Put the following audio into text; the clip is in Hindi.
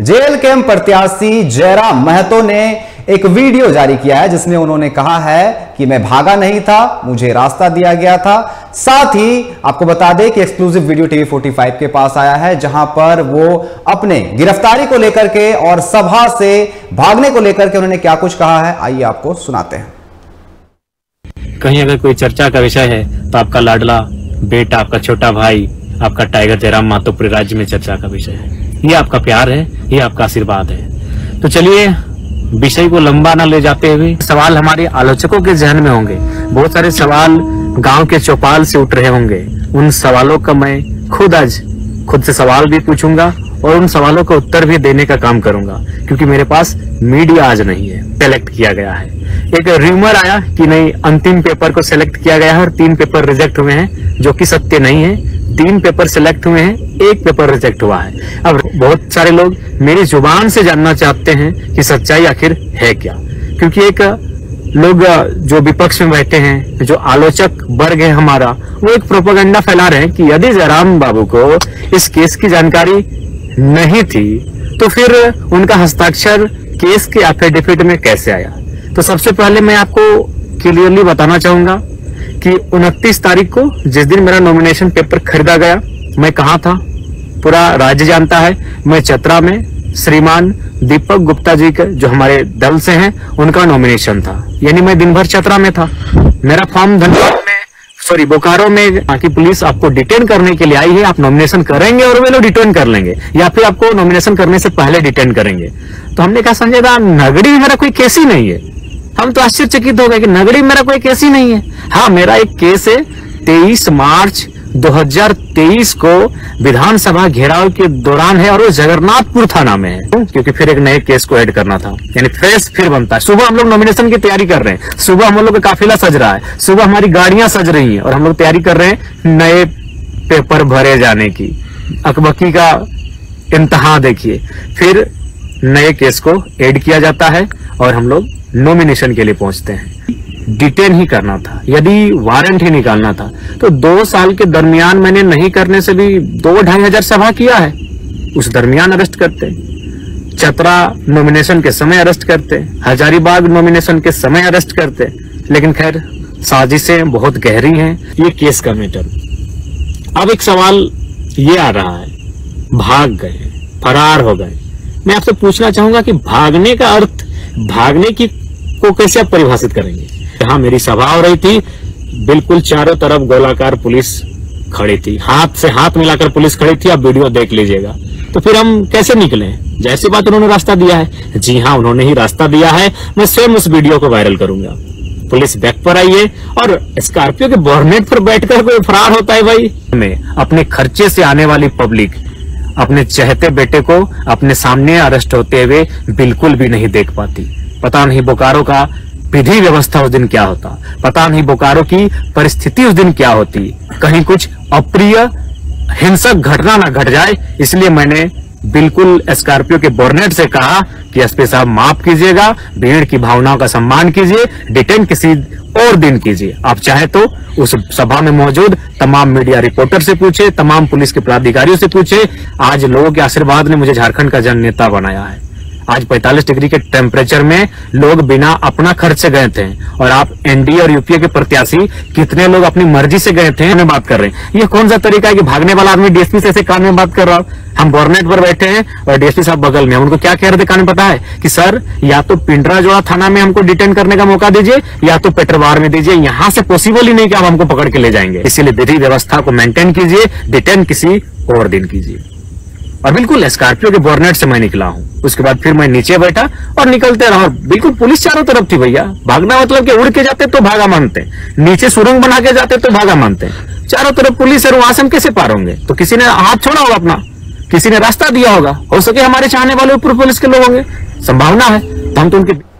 जेल कैंप प्रत्याशी जयराम महतो ने एक वीडियो जारी किया है जिसमें उन्होंने कहा है कि मैं भागा नहीं था, मुझे रास्ता दिया गया था। साथ ही आपको बता दें कि एक्सक्लूसिव वीडियो टीवी 45 के पास आया है जहां पर वो अपने गिरफ्तारी को लेकर के और सभा से भागने को लेकर के उन्होंने क्या कुछ कहा है, आइए आपको सुनाते हैं। कहीं अगर कोई चर्चा का विषय है तो आपका लाडला बेटा, आपका छोटा भाई, आपका टाइगर जयराम महतो पूरे राज्य में चर्चा का विषय है। ये आपका प्यार है, ये आपका आशीर्वाद है। तो चलिए विषय को लंबा न ले जाते हुए, सवाल हमारे आलोचकों के जहन में होंगे, बहुत सारे सवाल गांव के चौपाल से उठ रहे होंगे। उन सवालों का मैं खुद आज खुद से सवाल भी पूछूंगा और उन सवालों का उत्तर भी देने का काम करूंगा, क्योंकि मेरे पास मीडिया आज नहीं है। सेलेक्ट किया गया है, एक र्यूमर आया कि नहीं अंतिम पेपर को सेलेक्ट किया गया है और 3 पेपर रिजेक्ट हुए हैं, जो कि सत्य नहीं है। 3 पेपर सिलेक्ट हुए हैं, 1 पेपर रिजेक्ट हुआ है। अब बहुत सारे लोग मेरी जुबान से जानना चाहते हैं कि सच्चाई आखिर है क्या, क्योंकि एक लोग जो विपक्ष में बैठे हैं, जो आलोचक वर्ग है हमारा, वो एक प्रोपेगेंडा फैला रहे हैं कि यदि जयराम बाबू को इस केस की जानकारी नहीं थी तो फिर उनका हस्ताक्षर केस के एफिडेविट में कैसे आया। तो सबसे पहले मैं आपको क्लियरली बताना चाहूंगा कि 29 तारीख को, जिस दिन मेरा नॉमिनेशन पेपर खरीदा गया, मैं कहाँ था पूरा राज्य जानता है। मैं चतरा में श्रीमान दीपक गुप्ता जी के, जो हमारे दल से हैं, उनका नॉमिनेशन था। यानी मैं दिन भर चतरा में था। मेरा फॉर्म धनबाद में, सॉरी बोकारो में, ताकि पुलिस आपको डिटेन करने के लिए आई है। आप नॉमिनेशन करेंगे और वे लोग डिटेन कर लेंगे, या फिर आपको नॉमिनेशन करने से पहले डिटेन करेंगे। तो हमने कहा संजय दा नगड़ी मेरा कोई केस ही नहीं है। हम तो आश्चर्यचकित हो गए कि नगरी मेरा कोई केस ही नहीं है। हाँ, मेरा एक केस है 23 मार्च 2023 को विधानसभा घेराव के दौरान है, और वो जगरनाथपुर थाना में है, क्योंकि फिर एक नए केस को ऐड करना था। यानी फ्रेश फिर बनता है। सुबह हम लोग नॉमिनेशन की तैयारी कर रहे हैं, सुबह हम लोग का काफिला सज रहा है, सुबह हमारी गाड़ियां सज रही है, और हम लोग तैयारी कर रहे हैं नए पेपर भरे जाने की। अकबकी का इंतहा देखिए। फिर नए केस को ऐड किया जाता है और हम लोग नॉमिनेशन के लिए पहुंचते हैं। डिटेन ही करना था, यदि वारंट ही निकालना था तो 2 साल के दरमियान मैंने नहीं करने से भी 2-2.5 हजार सभा किया है। उस दरमियान अरेस्ट करते, चतरा नॉमिनेशन के समय अरेस्ट करते, हजारीबाग नॉमिनेशन के समय अरेस्ट करते। लेकिन खैर, साजिशें बहुत गहरी हैं। ये केस का मैटर। अब एक सवाल ये आ रहा है, भाग गए, फरार हो गए। मैं आपसे पूछना चाहूंगा कि भागने का अर्थ, भागने की को कैसे आप परिभाषित करेंगे। यहाँ मेरी सभा हो रही थी, बिल्कुल चारों तरफ गोलाकार पुलिस खड़ी थी, हाथ से हाथ मिलाकर पुलिस खड़ी थी। आप वीडियो देख लीजिएगा। तो फिर हम कैसे निकले? जैसी बात, उन्होंने रास्ता दिया है। जी हाँ, उन्होंने ही रास्ता दिया है। मैं स्वयं उस वीडियो को वायरल करूंगा। पुलिस बैक पर आई है और स्कॉर्पियो के बोर्नेट पर बैठकर कोई फरार होता है। भाई, हमें अपने खर्चे से आने वाली पब्लिक अपने चहते बेटे को अपने सामने अरेस्ट होते हुए बिल्कुल भी नहीं देख पाती। पता नहीं बोकारो का विधि व्यवस्था उस दिन क्या होता, पता नहीं बोकारो की परिस्थिति उस दिन क्या होती, कहीं कुछ अप्रिय हिंसक घटना ना घट जाए। इसलिए मैंने बिल्कुल स्कॉर्पियो के बोर्नेट से कहा कि एसपी साहब माफ कीजिएगा, भीड़ की भावनाओं का सम्मान कीजिए, डिटेन किसी और दिन कीजिए। आप चाहे तो उस सभा में मौजूद तमाम मीडिया रिपोर्टर से पूछे, तमाम पुलिस के पदाधिकारियों से पूछे। आज लोगों के आशीर्वाद ने मुझे झारखण्ड का जन नेता बनाया है। आज 45 डिग्री के टेम्परेचर में लोग बिना अपना खर्च से गए थे, और आप एनडीए और यूपीए के प्रत्याशी कितने लोग अपनी मर्जी से गए थे हमें बात कर रहे हैं। ये कौन सा तरीका है कि भागने वाला आदमी डीएसपी से ऐसे कान में बात कर रहा हो। हम बोर्नेट पर बैठे हैं और डीएसपी साहब बगल में, उनको क्या कह रहे थे कान में पता है कि सर, या तो पिंडरा जोड़ा थाना में हमको डिटेन करने का मौका दीजिए, या तो पेट्रोवार में दीजिए। यहाँ से पॉसिबल ही नहीं कि आप हमको पकड़ के ले जाएंगे। इसीलिए विधि व्यवस्था को मेंटेन कीजिए, डिटेन किसी और दिन कीजिए। और बिल्कुल स्कॉर्पियो के बोर्नेट से मैं निकला हूँ। उसके बाद फिर मैं नीचे बैठा और निकलते रहा। बिल्कुल पुलिस चारों तरफ थी। भैया, भागना मतलब कि उड़ के जाते तो भागा मानते, नीचे सुरंग बना के जाते तो भागा मानते। चारों तरफ पुलिस है, वहां से हम कैसे पार होंगे? तो किसी ने हाथ छोड़ा होगा अपना, किसी ने रास्ता दिया होगा। हो सके हमारे चाहने वाले ऊपर पुलिस के लोग होंगे, संभावना है। तो हम तो उनके